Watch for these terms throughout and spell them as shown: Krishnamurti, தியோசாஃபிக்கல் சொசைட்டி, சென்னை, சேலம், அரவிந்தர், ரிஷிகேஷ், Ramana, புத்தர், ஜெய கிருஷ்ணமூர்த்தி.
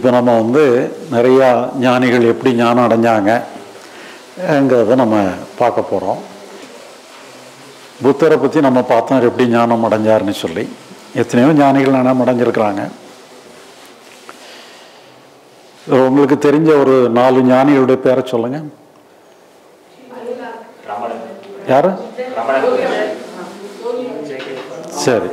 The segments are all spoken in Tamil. இப்போ நம்ம வந்து நிறையா ஞானிகள் எப்படி ஞானம் அடைஞ்சாங்கிறத நம்ம பார்க்க போகிறோம். புத்தரை பற்றி நம்ம பார்த்தோம், எப்படி ஞானம் அடைஞ்சாருன்னு சொல்லி. எத்தனையோ ஞானிகள் ஞானம் அடைஞ்சிருக்கிறாங்க. உங்களுக்கு தெரிஞ்ச ஒரு 4 ஞானிகளுடைய பேரை சொல்லுங்கள். யார்? சரி,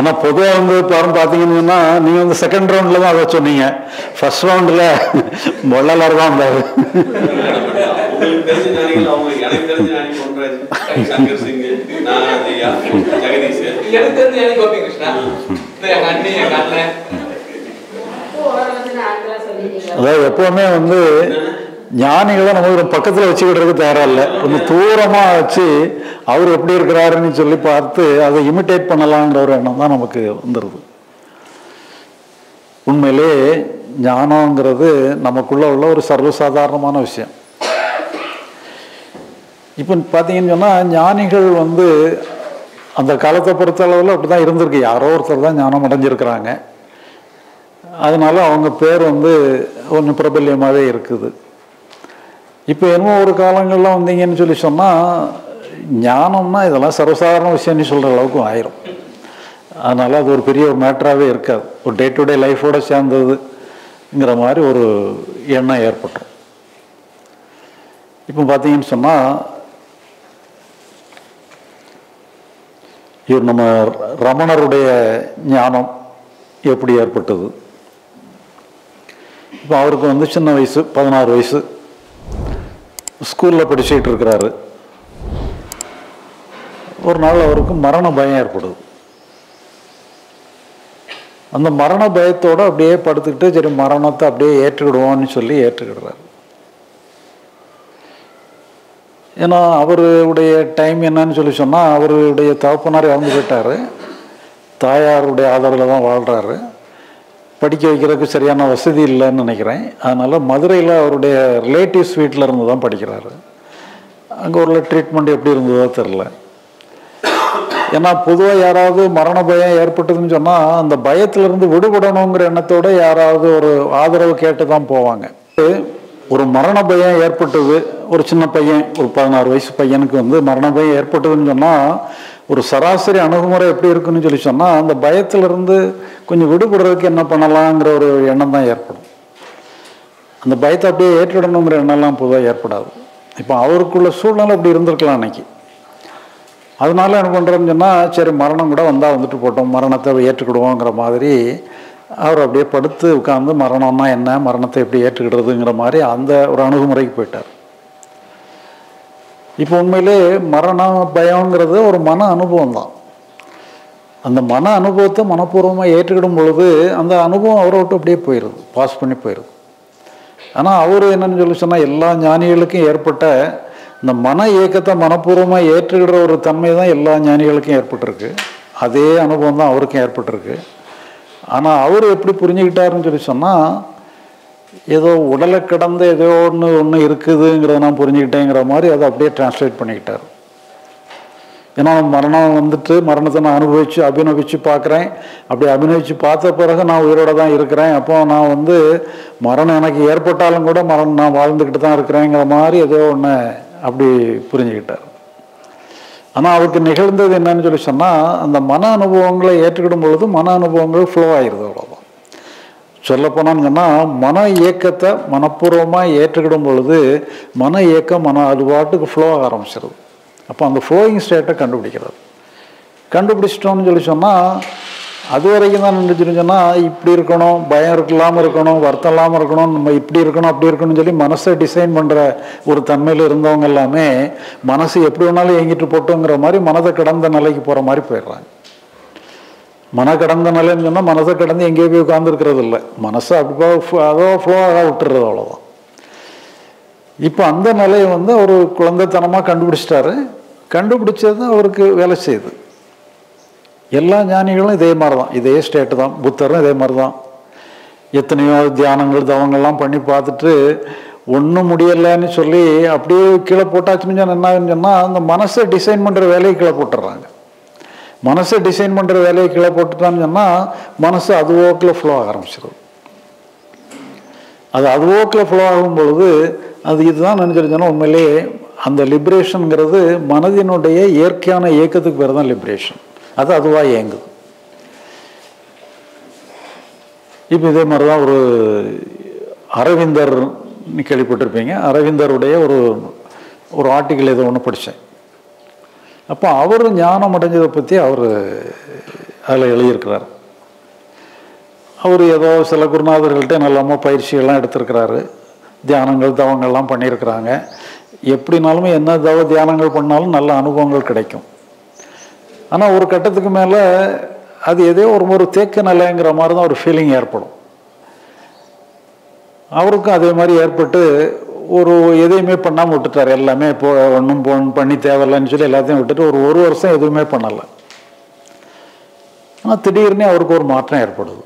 ஏன்னா பொதுவாக வந்து யாரும் பார்த்தீங்கன்னா நீங்கள் வந்து செகண்ட் ரவுண்டில் தான் அதை சொன்னீங்க. ஃபர்ஸ்ட் ரவுண்டில் மொள்ளலார் தான் இருந்தார். அதாவது எப்போவுமே வந்து ஞானிகளை நம்ம ஒரு பக்கத்தில் வச்சுக்கிட்டுறதுக்கு தயாராக இல்லை, கொஞ்சம் தூரமாக வச்சு அவர் எப்படி இருக்கிறாருன்னு சொல்லி பார்த்து அதை இமிட்டேட் பண்ணலாங்கிற ஒரு எண்ணம் தான் நமக்கு வந்துடுது. உண்மையிலே ஞானங்கிறது நமக்குள்ளே உள்ள ஒரு சர்வசாதாரணமான விஷயம். இப்போ பார்த்தீங்கன்னு சொன்னால் ஞானிகள் வந்து அந்த காலத்தை பொறுத்தளவில் அப்படி தான் இருந்திருக்கு. யாரோ ஒருத்தர் தான் ஞானம் அடைஞ்சிருக்கிறாங்க, அதனால அவங்க பேர் வந்து ஒன்று பிரபல்யமாகவே இருக்குது. இப்போ என்னமோ ஒரு காலங்கள்லாம் வந்தீங்கன்னு சொல்லி சொன்னால் ஞானம்னா இதெல்லாம் சர்வசாதாரண விஷயம்னு சொல்கிற அளவுக்கு ஆயிரும். அதனால் அது ஒரு பெரிய ஒரு மேட்டராகவே இருக்காது. ஒரு டே டு டே லைஃபோடு சேர்ந்ததுங்கிற மாதிரி ஒரு எண்ணம் ஏற்பட்டோம். இப்போ பார்த்தீங்கன்னு சொன்னால் இவர் நம்ம ரமணருடைய ஞானம் எப்படி ஏற்பட்டது? இப்போ அவருக்கு வந்து சின்ன வயசு, 16 வயசு, ஸ்கூலில் படிச்சுட்டு இருக்கிறாரு. ஒரு நாள் அவருக்கு மரண பயம் ஏற்படுது. அந்த மரண பயத்தோடு அப்படியே படுத்துக்கிட்டு சரி மரணத்தை அப்படியே ஏற்றுக்கிடுவோன்னு சொல்லி ஏற்றுக்கிடுறாரு. ஏன்னா அவருடைய டைம் என்னன்னு சொல்லி சொன்னால் அவருடைய தகப்பனார் இறந்து போயிட்டார், தாயாருடைய ஆதரவில் தான் வாழ்கிறாரு, படிக்க வைக்கிறதுக்கு சரியான வசதி இல்லைன்னு நினைக்கிறேன். அதனால் மதுரையில் அவருடைய ரிலேட்டிவ்ஸ் வீட்டில் இருந்து தான் படிக்கிறாரு. அங்கே உள்ள ட்ரீட்மெண்ட் எப்படி இருந்ததோ தெரில. ஏன்னா பொதுவாக யாராவது மரண பயம் ஏற்பட்டதுன்னு சொன்னால் அந்த பயத்திலிருந்து விடுபடணுங்கிற எண்ணத்தோடு யாராவது ஒரு ஆதரவு கேட்டு தான் போவாங்க. ஒரு மரண பயம் ஏற்பட்டது, ஒரு சின்ன பையன், ஒரு 16 வயசு பையனுக்கு வந்து மரண பயம் ஏற்பட்டதுன்னு சொன்னால் ஒரு சராசரி அணுகுமுறை எப்படி இருக்குன்னு சொல்லி சொன்னால் அந்த பயத்திலிருந்து கொஞ்சம் விடுபடுறதுக்கு என்ன பண்ணலாங்கிற ஒரு எண்ணம் தான் ஏற்படும். அந்த பயத்தை அப்படியே ஏற்றிடணுங்கிற எண்ணம்லாம் பொதுவாக ஏற்படாது. இப்போ அவருக்குள்ள சூழ்நிலை அப்படி இருந்திருக்கலாம் அன்னைக்கு. அதனால என்ன பண்ணுறோம்னு சொன்னால் சரி மரணம் கூட வந்தால் வந்துட்டு போட்டோம், மரணத்தை ஏற்றுக்கிடுவோங்கிற மாதிரி அவர் அப்படியே படுத்து உட்காந்து மரணம்னா என்ன, மரணத்தை எப்படி ஏற்றுக்கிடுறதுங்கிற மாதிரி அந்த ஒரு அணுகுமுறைக்கு போயிட்டார். இப்போ உண்மையிலே மரண பயங்கிறது ஒரு மன அனுபவம் தான். அந்த மன அனுபவத்தை மனப்பூர்வமாக ஏற்றுக்கிடும் பொழுது அந்த அனுபவம் அவரை விட்டு அப்படியே போயிடுது, பாஸ் பண்ணி போயிடுது. ஆனால் அவர் என்னன்னு சொல்லி சொன்னால் எல்லா ஞானிகளுக்கும் ஏற்பட்ட இந்த மன இயக்கத்தை மனப்பூர்வமாக ஏற்றுக்கிடுற ஒரு தன்மை தான் எல்லா ஞானிகளுக்கும் ஏற்பட்டிருக்கு. அதே அனுபவம் தான் அவருக்கும் ஏற்பட்டிருக்கு. ஆனால் அவர் எப்படி புரிஞ்சுக்கிட்டாருன்னு சொல்லி சொன்னால் ஏதோ உடலை கிடந்த ஏதோ ஒன்று இருக்குதுங்கிறத நான் புரிஞ்சுக்கிட்டேங்கிற மாதிரி அதை அப்படியே டிரான்ஸ்லேட் பண்ணிக்கிட்டார். ஏன்னா மரணம் வந்துட்டு மரணத்தை நான் அபிநவிச்சு பார்க்குறேன், அப்படி அபிநவிச்சு பார்த்த பிறகு நான் உயிரோடு தான் இருக்கிறேன். அப்போ நான் வந்து மரணம் எனக்கு ஏற்பட்டாலும் கூட மரணம் நான் வாழ்ந்துக்கிட்டு தான் இருக்கிறேங்கிற மாதிரி ஏதோ ஒன்று அப்படி புரிஞ்சுக்கிட்டார். ஆனால் அவருக்கு நிகழ்ந்தது என்னன்னு சொல்லி சொன்னால் அந்த மன அனுபவங்களை ஏற்றுக்கிடும் பொழுது மன அனுபவங்கள் ஃப்ளோ ஆகிடுது. அவ்வளோதான். சொல்லப்போனான்னு சொன்னால் மன இயக்கத்தை மனப்பூர்வமாக ஏற்றுக்கிடும் பொழுது மன இயக்கம் அது பாட்டுக்கு ஃப்ளோ ஆக ஆரம்பிச்சிருது. அப்போ அந்த ஃப்ளோயிங் ஸ்டேட்டை கண்டுபிடிச்சிட்டோம்னு சொல்லி சொன்னால் அது வரைக்கும் தான் நினைச்சுன்னு சொன்னால் இப்படி இருக்கணும், பயம் இல்லாமல் இருக்கணும், வருத்தம் இல்லாமல் இருக்கணும், நம்ம இப்படி இருக்கணும் அப்படி இருக்கணும்னு சொல்லி மனசை டிசைன் பண்ணுற ஒரு தன்மையில் இருந்தவங்க எல்லாமே மனசு எப்படி வேணாலும் இயங்கிட்டு போட்டோங்கிற மாதிரி மனதை கடந்த நிலைக்கு போகிற மாதிரி போயிடுறாங்க. மன கடந்த நிலைன்னு சொன்னால் மனசை கடந்து எங்கேயோ போய் உட்காந்துருக்கிறது இல்லை, மனசை அப்படிப்பா அதோ ஃப்ளோ ஆக விட்டுறது. அவ்வளோதான். இப்போ அந்த நிலையை வந்து ஒரு குழந்தைத்தனமாக கண்டுபிடிச்சிட்டாரு. கண்டுபிடிச்சது அவருக்கு வேலை செய்யுது. எல்லா ஞானிகளும் இதே மாதிரி தான், இதே ஸ்டேட்டு தான். புத்தரும் இதே மாதிரி தான். எத்தனையோ தியானங்கள் தவங்கள்லாம் பண்ணி பார்த்துட்டு ஒன்றும் முடியலைன்னு சொல்லி அப்படியே கீழே போட்டாச்சுன்னு என்னன்னு சொன்னால் அந்த மனசை டிசைன் பண்ணுற வேலையை கீழே போட்டுடுறாங்க. மனசை டிசைன் பண்ணுற வேலையை கீழே போட்டுட்டான்னு சொன்னால் மனசு அதுவோக்கில் ஃப்ளோ ஆக ஆரம்பிச்சிடும். அது அதுவோக்கில் ஃப்ளோ ஆகும் பொழுது அது இதுதான் நினச்சிருந்தோன்னா உண்மையிலேயே அந்த லிபரேஷனுங்கிறது மனதினுடைய இயற்கையான இயக்கத்துக்கு பேர் தான் லிபரேஷன். அது அதுவாக இயங்குது. இப்போ இதே மாதிரி தான் ஒரு அரவிந்தர் கேள்விப்பட்டிருப்பீங்க. அரவிந்தருடைய ஒரு ஒரு ஆர்டிக்கல் ஏதோ ஒன்று படித்தேன். அப்போ அவர் ஞானம் அடைஞ்சதை பற்றி அவர் அதில் எழுதியிருக்கிறார். அவர் ஏதோ சில குருநாதர்கள்ட்ட நல்ல பயிற்சிகள்லாம் எடுத்திருக்கிறாரு, தியானங்கள் தவங்கள்லாம் பண்ணியிருக்கிறாங்க. எப்படினாலுமே என்ன தவ தியானங்கள் பண்ணாலும் நல்ல அனுபவங்கள் கிடைக்கும். ஆனால் ஒரு கட்டத்துக்கு மேலே அது எதோ ஒரு தேக்க நிலைங்கிற மாதிரி தான் ஒரு ஃபீலிங் ஏற்படும். அவருக்கும் அதே மாதிரி ஏற்பட்டு ஒரு எதையுமே பண்ணாமல் விட்டுட்டார். எல்லாமே இப்போ ஒன்றும் பண்ணி தேவையில்லைன்னு சொல்லி எல்லாத்தையும் விட்டுட்டு ஒரு ஒரு வருஷம் எதுவுமே பண்ணலை. ஆனால் திடீர்னு அவருக்கு ஒரு மாற்றம் ஏற்படுது.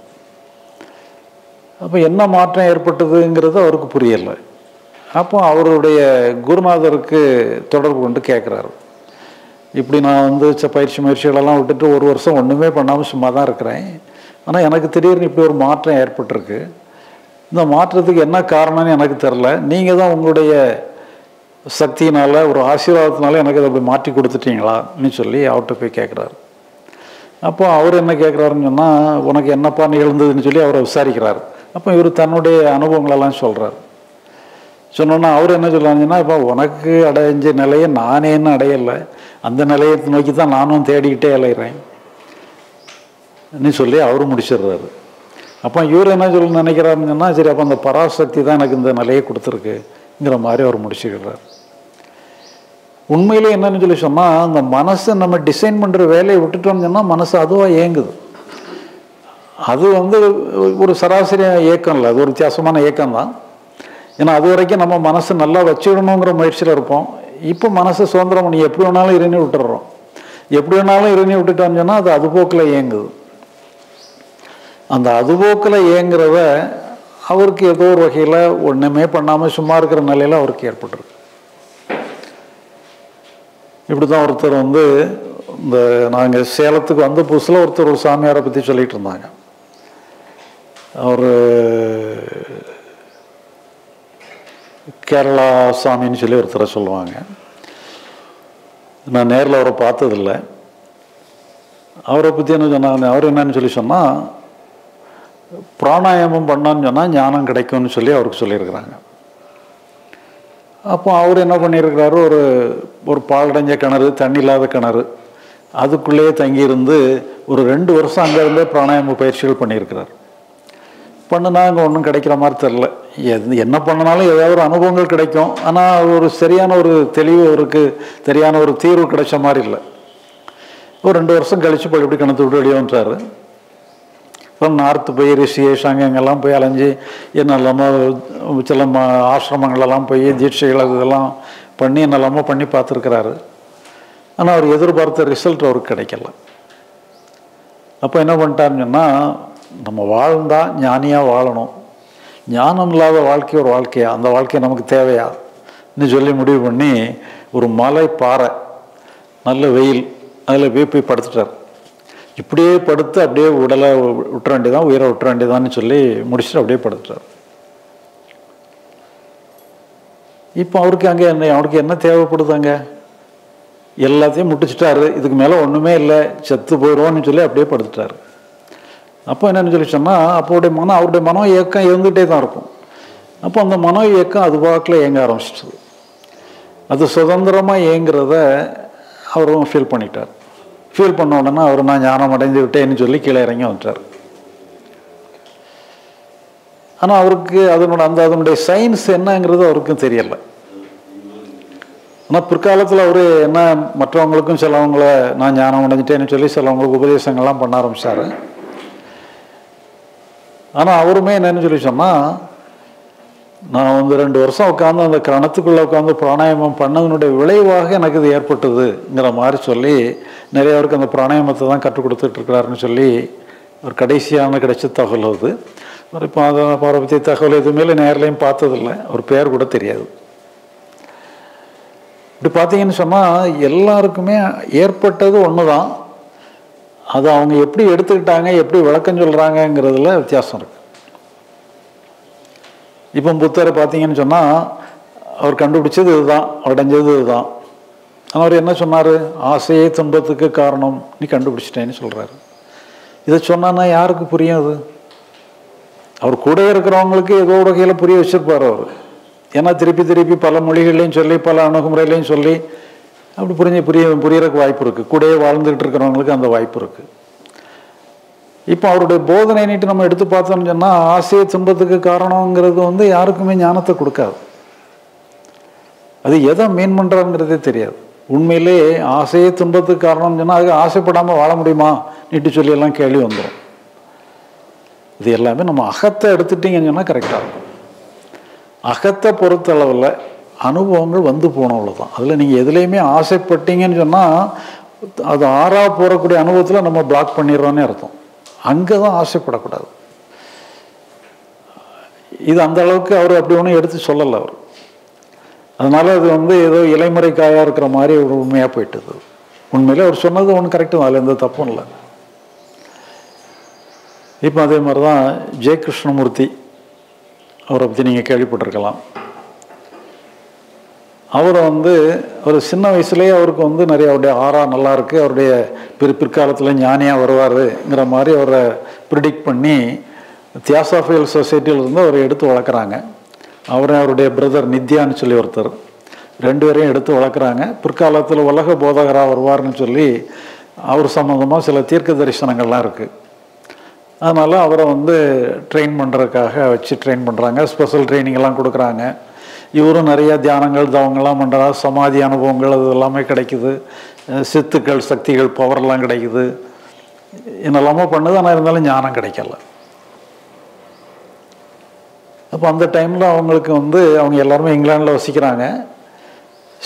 அப்போ என்ன மாற்றம் ஏற்பட்டதுங்கிறது அவருக்கு புரியலை. அப்போ அவருடைய குருநாதருக்கு தொடர்பு கொண்டு கேட்குறாரு, இப்படி நான் வந்து பயிற்சி முயற்சிகளெல்லாம் விட்டுட்டு ஒரு வருஷம் ஒன்றுமே பண்ணாமல் சும்மா தான் இருக்கிறேன். ஆனால் எனக்கு திடீர்னு இப்படி ஒரு மாற்றம் ஏற்பட்டிருக்கு. இந்த மாற்றத்துக்கு என்ன காரணம்னு எனக்கு தெரில. நீங்கள் தான் உங்களுடைய சக்தியினால் ஒரு ஆசீர்வாதத்தினால எனக்கு அதை அப்படி மாற்றி கொடுத்துட்டீங்களான்னு சொல்லி அவர்கிட்ட போய் கேட்குறாரு. அப்போ அவர் என்ன கேட்குறாருன்னு சொன்னால், உனக்கு என்னப்பா நிகழ்ந்ததுன்னு சொல்லி அவரை விசாரிக்கிறார். அப்போ இவர் தன்னுடைய அனுபவங்களெல்லாம் சொல்கிறார். சொன்னோன்னா அவர் என்ன சொல்கிறாங்கன்னா, இப்போ உனக்கு அடைஞ்ச நிலையை நானேன்னு அடையலை, அந்த நிலையை நோக்கி தான் நானும் தேடிக்கிட்டே அலைகிறேன்னு சொல்லி அவர் முடிச்சிடுறாரு. அப்போ இவர் என்ன சொல்லு நினைக்கிறாருன்னு சொன்னால், சரி அப்போ அந்த பராசக்தி தான் எனக்கு இந்த நிலையை கொடுத்துருக்குங்கிற மாதிரி அவர் முடிச்சுக்கிறார். உண்மையிலே என்னன்னு சொல்லி சொன்னால், அந்த மனசை நம்ம டிசைன் பண்ணுற வேலையை விட்டுட்டோம்னு சொன்னால் மனசு அதுவாக இயங்குது. அது வந்து ஒரு சராசரி இயக்கம் இல்லை, அது ஒரு வித்தியாசமான இயக்கம்தான். ஏன்னா அது வரைக்கும் நம்ம மனசு நல்லா வச்சுடணுங்கிற முயற்சியில் இருப்போம். இப்போ மனசை சுதந்திரம் பண்ணி எப்படி வேணாலும் இறங்கி விட்டுடுறோம். எப்படி வேணாலும் இறங்கி விட்டுட்டோம்னு சொன்னால் அது அதுபோக்கில் இயங்குது. அந்த அதுபோக்கில் இயங்குறத அவருக்கு ஏதோ ஒரு வகையில் ஒன்றுமே பண்ணாமல் சும்மா இருக்கிற நிலையில் அவருக்கு ஏற்பட்டுருக்கு. இப்படி தான் ஒருத்தர் வந்து இந்த நாங்கள் சேலத்துக்கு வந்த புதுசில் ஒருத்தர் ஒரு சாமியாரை பற்றி சொல்லிகிட்டு இருந்தாங்க. அவர் கேரளா சாமின்னு சொல்லி ஒருத்தரை சொல்லுவாங்க. நான் நேரில் அவரை பார்த்ததில்லை. அவரை பற்றி என்ன சொன்னாங்க, அவர் என்னன்னு சொல்லி சொன்னால், பிராணாயாமம் பண்ணான்னு சொன்னால் ஞானம் கிடைக்கும்னு சொல்லி அவருக்கு சொல்லியிருக்கிறாங்க. அப்போ அவர் என்ன பண்ணியிருக்கிறாரு, ஒரு ஒரு பாலடைஞ்ச கிணறு, தண்ணி இல்லாத கிணறு, அதுக்குள்ளேயே தங்கியிருந்து ஒரு 2 வருஷம் அங்கேருந்தே பிராணாயாம பயிற்சிகள் பண்ணியிருக்கிறார். பண்ணுனா அங்கே ஒன்றும் கிடைக்கிற மாதிரி தெரில. என்ன பண்ணினாலும் ஏதாவது ஒரு அனுபவங்கள் கிடைக்கும், ஆனால் ஒரு சரியான ஒரு தெளிவு அவருக்கு, சரியான ஒரு தீர்வு கிடைச்ச மாதிரி இல்லை. ஒரு 2 வருஷம் கழித்து போய் இப்படி கிணத்து விட்டு வெளியே வந்துட்டார். அப்புறம் நார்த்து போய் ரிஷிகேஷ் அங்கெல்லாம் போய் அலைஞ்சி என்னெல்லாமோ சில ஆசிரமங்களெல்லாம் போய் தீட்சைகள் இதெல்லாம் பண்ணி என்னெல்லாமோ பண்ணி பார்த்துருக்கிறாரு. ஆனால் அவர் எதிர்பார்த்த ரிசல்ட் அவருக்கு கிடைக்கல. அப்போ என்ன பண்ணிட்டாருன்னு சொன்னால், நம்ம வாழ்ந்தால் ஞானியாக வாழணும், ஞானம் இல்லாத வாழ்க்கை ஒரு வாழ்க்கையா, அந்த வாழ்க்கை நமக்கு தேவையான்னு சொல்லி முடிவு பண்ணி ஒரு மலை பாறை நல்ல வெயில் அதில் போய் படுத்துட்டார். இப்படியே படுத்து அப்படியே உடலை விட்டுற வேண்டியதான், உயிரை விட்டுற வேண்டியதான்னு சொல்லி முடிச்சுட்டு அப்படியே படுத்துட்டார். இப்போ அவருக்கு அங்கே என்ன, அவருக்கு என்ன தேவைப்படுதாங்க, எல்லாத்தையும் முட்டிச்சிட்டாரு, இதுக்கு மேலே ஒன்றுமே இல்லை, செத்து போயிடுவோன்னு சொல்லி அப்படியே படுத்துட்டார். அப்போ என்னென்னு சொல்லி சொன்னால், அவருடைய மனோ இயக்கம் இயங்கிட்டே தான் இருக்கும். அப்போ அந்த மனோ இயக்கம் அது வாக்கில் இயங்க ஆரம்பிச்சிட்டது. அது சுதந்திரமாக இயங்குறத அவரும் ஃபீல் பண்ணிட்டார். ஃபீல் பண்ண உடனே அவர் நான் ஞானம் அடைந்து விட்டேன்னு சொல்லி கீழே இறங்கி வந்துட்டார். ஆனால் அவருக்கு அதனுடைய சயின்ஸ் என்னங்கிறது அவருக்கும் தெரியலை. ஆனால் பிற்காலத்தில் அவர் என்ன மற்றவங்களுக்கும் சிலவங்களை நான் ஞானம் அடைஞ்சிட்டேன்னு சொல்லி சிலவங்களுக்கு உபதேசங்கள்லாம் பண்ண ஆரம்பித்தார். ஆனால் அவருமே என்னன்னு சொல்லி சொன்னால், நான் வந்து 2 வருஷம் உட்காந்து அந்த கணத்துக்குள்ளே உட்காந்து பிராணாயாமம் பண்ணதுனுடைய விளைவாக எனக்கு இது ஏற்பட்டதுங்கிற மாதிரி சொல்லி நிறைய பேருக்கு அந்த பிராணாயாமத்தை தான் கற்றுக் கொடுத்துட்ருக்கிறாருன்னு சொல்லி ஒரு கடைசியான கிடைச்ச தகவல் அது. ஒரு பாறை பற்றி தகவல் எதுவுமே நேரிலையும் பார்த்ததில்லை, ஒரு பேர் கூட தெரியாது. இப்படி பார்த்தீங்கன்னு சொன்னால் எல்லாருக்குமே ஏற்பட்டது ஒன்று தான், அது அவங்க எப்படி எடுத்துக்கிட்டாங்க எப்படி விளக்கம் சொல்கிறாங்கங்கிறதுல வித்தியாசம் இருக்குது. இப்போ புத்தரை பார்த்தீங்கன்னு சொன்னால் அவர் கண்டுபிடிச்சது இதுதான், உடைஞ்சது இதுதான். ஆனால் அவர் என்ன சொன்னார்? ஆசையே துன்பத்துக்கு காரணம், நீ கண்டுபிடிச்சிட்டேன்னு சொல்கிறாரு. இதை சொன்னான்னா யாருக்கு புரியும்? அது அவர் கூட இருக்கிறவங்களுக்கு ஏதோ உலகையில் புரிய வச்சுருப்பார் அவர். ஏன்னா திருப்பி திருப்பி பல மொழிகள்லையும் சொல்லி பல அணுகுமுறையிலையும் சொல்லி அப்படி புரியறதுக்கு வாய்ப்பு இருக்குது. கூடவே வாழ்ந்துகிட்டு இருக்கிறவங்களுக்கு அந்த வாய்ப்பு இருக்குது. இப்போ அவருடைய போதனை நீட்டு நம்ம எடுத்து பார்த்தோம்னு சொன்னால் ஆசையை துன்பத்துக்கு காரணங்கிறது வந்து யாருக்குமே ஞானத்தை கொடுக்காது. அது எதை மீன் பண்ணுறங்கிறதே தெரியாது. உண்மையிலே ஆசையை துன்பத்துக்கு காரணம்னு சொன்னால் அதுக்கு ஆசைப்படாமல் வாழ முடியுமா நீட்டு சொல்லியெல்லாம் கேள்வி வந்துடும். இது எல்லாமே நம்ம அகத்தை எடுத்துட்டிங்கன்னு சொன்னால் கரெக்டாக இருக்கும். அகத்தை பொறுத்தளவில் அனுபவங்கள் வந்து போனவளோ தான். அதில் நீங்கள் எதுலேயுமே ஆசைப்பட்டீங்கன்னு சொன்னால் அது ஆறாக போகக்கூடிய அனுபவத்தில் நம்ம பிளாக் பண்ணிடுறோன்னே அர்த்தம். அங்கே தான் ஆசைப்படக்கூடாது. இது அந்த அளவுக்கு அவர் அப்படி ஒன்றும் எடுத்து சொல்லலை அவர். அதனால் அது வந்து ஏதோ இலைமுறைக்காயாக இருக்கிற மாதிரி ஒரு உண்மையாக போயிட்டுது. உண்மையிலே அவர் சொன்னது ஒன்று கரெக்டு தான், அதில் எந்த தப்பும் இல்லை. இப்போ அதே மாதிரி தான் ஜெய கிருஷ்ணமூர்த்தி, அவரை பற்றி நீங்கள் கேள்விப்பட்டிருக்கலாம். அவர் வந்து ஒரு சின்ன வயசுலேயே அவருக்கு வந்து நிறைய அவருடைய ஆறா நல்லா இருக்குது, அவருடைய பிற்காலத்தில் ஞானியாக வருவாருங்கிற மாதிரி அவரை ப்ரிடிக்ட் பண்ணி தியோசாஃபிக்கல் சொசைட்டியிலிருந்து அவரை எடுத்து வளர்க்குறாங்க. அவரே அவருடைய பிரதர் நித்யான்னு சொல்லி ஒருத்தர் 2 பேரையும் எடுத்து வளர்க்குறாங்க. பிற்காலத்தில் உலக போதகராக வருவார்னு சொல்லி அவர் சம்மந்தமாக சில தீர்க்க தரிசனங்கள்லாம் இருக்குது. அதனால் அவரை வந்து ட்ரெயின் பண்ணுறதுக்காக வச்சு ட்ரெயின் பண்ணுறாங்க, ஸ்பெஷல் ட்ரைனிங்கெல்லாம் கொடுக்குறாங்க. இவரும் நிறைய தியானங்கள் தவங்கள்லாம் பண்ணுறா, சமாதி அனுபவங்கள் அது எல்லாமே கிடைக்குது, சித்துக்கள் சக்திகள் பவர்லாம் கிடைக்குது, என்னெல்லாமோ பண்ணுது. ஆனால் இருந்தாலும் ஞானம் கிடைக்கல. அப்போ அந்த டைமில் அவங்களுக்கு வந்து அவங்க எல்லாருமே இங்கிலாண்டில் வசிக்கிறாங்க.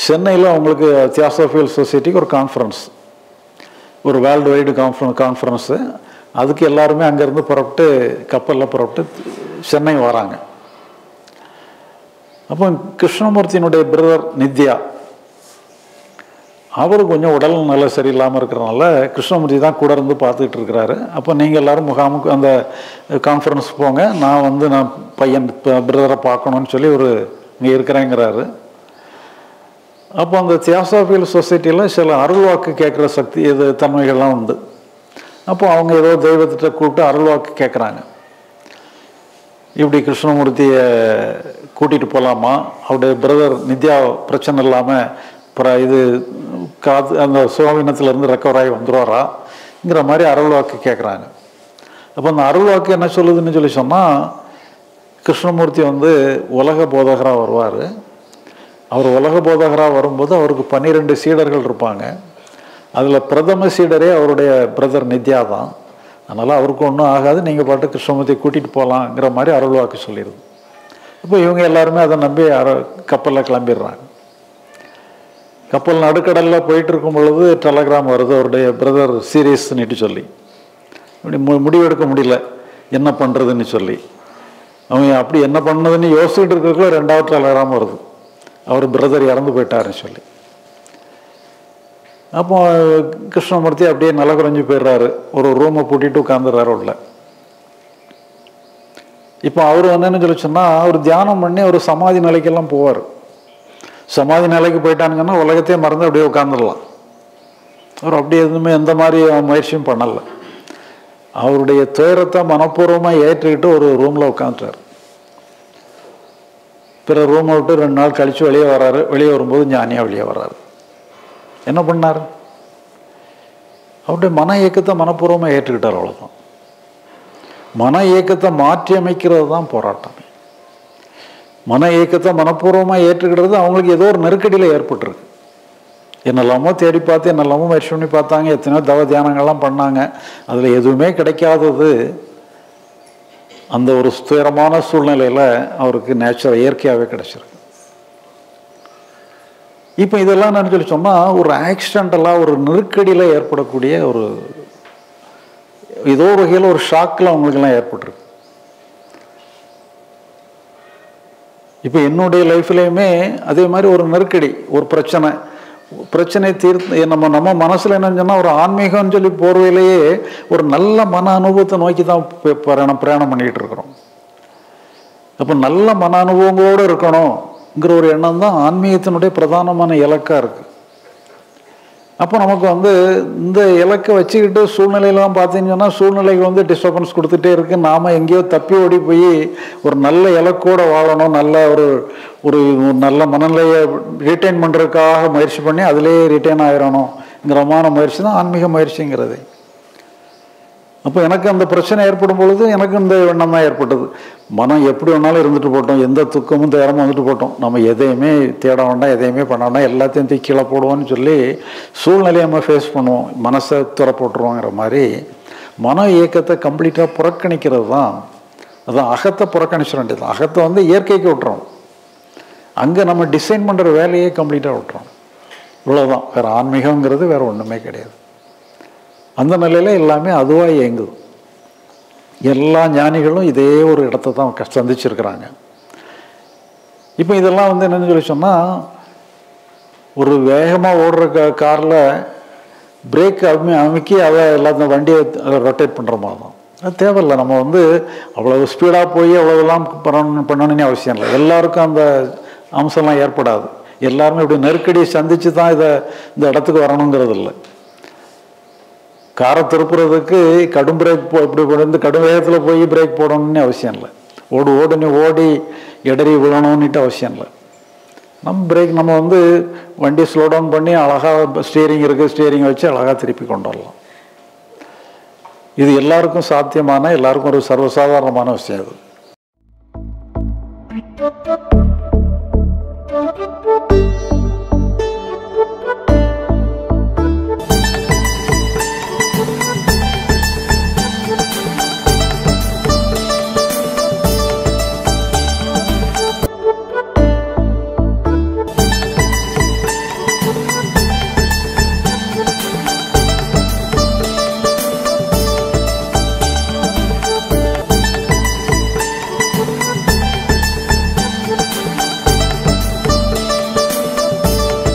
சென்னையில் அவங்களுக்கு தியோசாஃபிக்கல் சொசைட்டிக்கு ஒரு கான்ஃபரன்ஸ், ஒரு வேர்ல்டு வைடு கான்ஃபரன்ஸு. அதுக்கு எல்லாருமே அங்கேருந்து புறப்பட்டு கப்பலில் புறப்பட்டு சென்னை வராங்க. அப்போ கிருஷ்ணமூர்த்தியினுடைய பிரதர் நித்யா அவர் கொஞ்சம் உடல் நல்ல சரியில்லாமல் இருக்கிறனால கிருஷ்ணமூர்த்தி தான் கூட இருந்து பார்த்துக்கிட்டு இருக்கிறாரு. அப்போ நீங்கள் எல்லோரும் முகாமுக்கு அந்த கான்ஃபரன்ஸ் போங்க, நான் வந்து நான் பையன் பிரதரை பார்க்கணுன்னு சொல்லி ஒரு இங்கே இருக்கிறேங்கிறாரு. அப்போ அந்த தியோசாஃபிக்கல் சொசைட்டியில் சில அருள்வாக்கு கேட்குற சக்தி இது தன்மைகள்லாம் உண்டு. அப்போ அவங்க ஏதோ தெய்வத்திட்ட கூப்பிட்டு அருள்வாக்கு கேட்குறாங்க, இப்படி கிருஷ்ணமூர்த்தியை கூட்டிகிட்டு போகலாமா, அவருடைய பிரதர் நித்யா பிரச்சனை இல்லாமல் அப்புறம் இது அந்த சுவாமினத்துலேருந்து ரெக்கவர் ஆகி வந்துடுவாராங்கிற மாதிரி அருள்வாக்கு கேட்குறாங்க. அப்போ அந்த அருள்வாக்கு என்ன சொல்லுதுன்னு சொல்லி சொன்னால், கிருஷ்ணமூர்த்தி வந்து உலக போதகராக வருவார். அவர் உலக போதகராக வரும்போது அவருக்கு 12 சீடர்கள் இருப்பாங்க. அதில் பிரதம சீடரே அவருடைய பிரதர் நித்யா தான். அதனால் அவருக்கு ஒன்றும் ஆகாது, நீங்கள் பாட்டு கிருஷ்ணமூர்த்தியை கூட்டிகிட்டு போகலாங்கிற மாதிரி அருள்வாக்கு சொல்லிடுது. இப்போ இவங்க எல்லாருமே அதை நம்பி கப்பலில் கிளம்பிடுறாங்க. கப்பல் நடுக்கடலில் போயிட்டு இருக்கும் பொழுது டெலகிராம் வருது, அவருடைய பிரதர் சீரியஸ்னுட்டு சொல்லி. இப்படி முடிவெடுக்க முடியல என்ன பண்ணுறதுன்னு சொல்லி அவங்க அப்படி என்ன பண்ணதுன்னு யோசிச்சுட்டு இருக்கிறதுக்குள்ள 2வது டெலகிராம் வருது, அவர் பிரதர் இறந்து போயிட்டாருன்னு சொல்லி. அப்போ கிருஷ்ணமூர்த்தி அப்படியே நல்ல குறைஞ்சி போயிடுறாரு, ஒரு ரூமை பூட்டிட்டு உட்காந்துடுறாரு உள்ள. இப்போ அவர் வந்து என்ன சொல்லிச்சுன்னா, அவர் தியானம் பண்ணி அவர் சமாதி நிலைக்கெல்லாம் போவார். சமாதி நிலைக்கு போயிட்டாங்கன்னா உலகத்தையே மறந்து அப்படியே உட்காந்துடலாம். அவர் அப்படியே எதுவுமே எந்த மாதிரி முயற்சியும் பண்ணலை. அவருடைய துயரத்தை மனப்பூர்வமாக ஏற்றுக்கிட்டு ஒரு ரூமில் உட்காந்துட்டார். பிற ரூமை விட்டு 2 நாள் கழித்து வெளியே வர்றாரு. வெளியே வரும்போது ஞானியாக வெளியே வர்றாரு. என்ன பண்ணார்? அவருடைய மன இயக்கத்தை மனப்பூர்வமாக ஏற்றுக்கிட்டார், அவ்வளோதான். மன இயக்கத்தை மாற்றி அமைக்கிறது தான் போராட்டம். மன இயக்கத்தை மனப்பூர்வமாக ஏற்றுக்கிட்டது அவங்களுக்கு ஏதோ ஒரு நெருக்கடியில் ஏற்பட்டுருக்கு. என்னெல்லாமோ தேடி பார்த்து என்னெல்லாமோ முயற்சி பண்ணி பார்த்தாங்க, எத்தனையோ தவ தியானங்கள்லாம் பண்ணாங்க, அதில் எதுவுமே கிடைக்காதது. அந்த ஒரு ஸ்திரமான சூழ்நிலையில் அவருக்கு நேச்சுரல் இயற்கையாகவே கிடச்சிருக்கு. இப்போ இதெல்லாம் நான் சொல்லி சொன்னால் ஒரு ஆக்சிடெண்டலாக ஒரு நெருக்கடியில் ஏற்படக்கூடிய ஒரு ஏதோ வகையில் ஒரு ஷாக்கில் அவங்களுக்கெல்லாம் ஏற்பட்டுருக்கு. இப்போ என்னுடைய லைஃப்லேயுமே அதே மாதிரி ஒரு நெருக்கடி, ஒரு பிரச்சனை தீர்த்து நம்ம மனசில் என்னன்னு சொன்னால் ஒரு ஆன்மீகம்னு சொல்லி போர்வையிலேயே ஒரு நல்ல மன அனுபவத்தை நோக்கி தான் பிரயாணம் பண்ணிக்கிட்டு இருக்கிறோம். அப்போ நல்ல மன அனுபவங்களோடு இருக்கணும்ங்கிற ஒரு எண்ணம் தான் ஆன்மீகத்தினுடைய பிரதானமான இலக்காக இருக்குது. அப்போ நமக்கு இந்த இலக்கை வச்சுக்கிட்டு சூழ்நிலையெல்லாம் பார்த்தீங்கன்னு சொன்னால் சூழ்நிலைக்கு டிஸ்டர்பன்ஸ் கொடுத்துட்டே இருக்குது. நாம் எங்கேயோ தப்பி ஓடி போய் ஒரு நல்ல இலக்கோடு வாழணும், நல்ல ஒரு ஒரு நல்ல மனநிலையை ரீட்டைன் பண்ணுறதுக்காக முயற்சி பண்ணி அதிலேயே ரீட்டைன் ஆகிடணுங்கிறமான முயற்சி தான் ஆன்மீக முயற்சிங்கிறது. அப்போ எனக்கு அந்த பிரச்சனை ஏற்படும் பொழுது எனக்கு இந்த எண்ணம் தான் ஏற்பட்டது, மனம் எப்படி வேணாலும் இருந்துட்டு போட்டோம், எந்த துக்கமும் துயரமும் போட்டோம், நம்ம எதையுமே தேட வேண்டாம், எதையுமே பண்ண வேண்டாம், எல்லாத்தையும் தீக்கீழே போடுவோம்னு சொல்லி சூழ்நிலையை நம்ம ஃபேஸ் பண்ணுவோம், மனசை துற போட்டுருவோங்கிற மாதிரி மன இயக்கத்தை கம்ப்ளீட்டாக புறக்கணிக்கிறது தான். அதுதான் அகத்தை புறக்கணிச்ச வேண்டியது. அகத்தை இயற்கைக்கு விட்டுறோம், அங்கே நம்ம டிசைன் பண்ணுற வேலையை கம்ப்ளீட்டாக விட்டுறோம். இவ்வளோதான், வேறு ஆன்மீகங்கிறது வேறு ஒன்றுமே கிடையாது. அந்த நிலையில் எல்லாமே அதுவாக இயங்குது. எல்லா ஞானிகளும் இதே ஒரு இடத்த தான் சந்திச்சிருக்கிறாங்க. இப்போ இதெல்லாம் என்னென்னு சொல்லி சொன்னால் ஒரு வேகமாக ஓடுற காரில் பிரேக் அமைக்கி அதை எல்லாத்தையும் வண்டியை ரொட்டேட் பண்ணுற மாதிரி தான். அது தேவையில்லை, நம்ம அவ்வளோ ஸ்பீடாக போய் அவ்வளோலாம் பண்ணணும்னு அவசியம் இல்லை. எல்லாருக்கும் அந்த அம்சம்லாம் ஏற்படாது. எல்லாருமே இப்படி நெருக்கடியை சந்தித்து தான் இந்த இடத்துக்கு வரணுங்கிறது இல்லை. காரை திருப்புறதுக்கு கடும் பிரேக் இப்படி போட்டு கடும் வேகத்தில் போய் பிரேக் போடணும்னு அவசியம் இல்லை. ஓடி இடறி விழணும்னுட்டு அவசியம் இல்லை. நம்ம பிரேக் நம்ம வண்டி ஸ்லோ டவுன் பண்ணி அழகாக ஸ்டீரிங் இருக்குது, ஸ்டீரிங்கை வச்சு அழகாக திருப்பி கொண்டு வரலாம். இது எல்லாருக்கும் சாத்தியமான, எல்லாருக்கும் ஒரு சர்வசாதாரணமான விஷயம். அது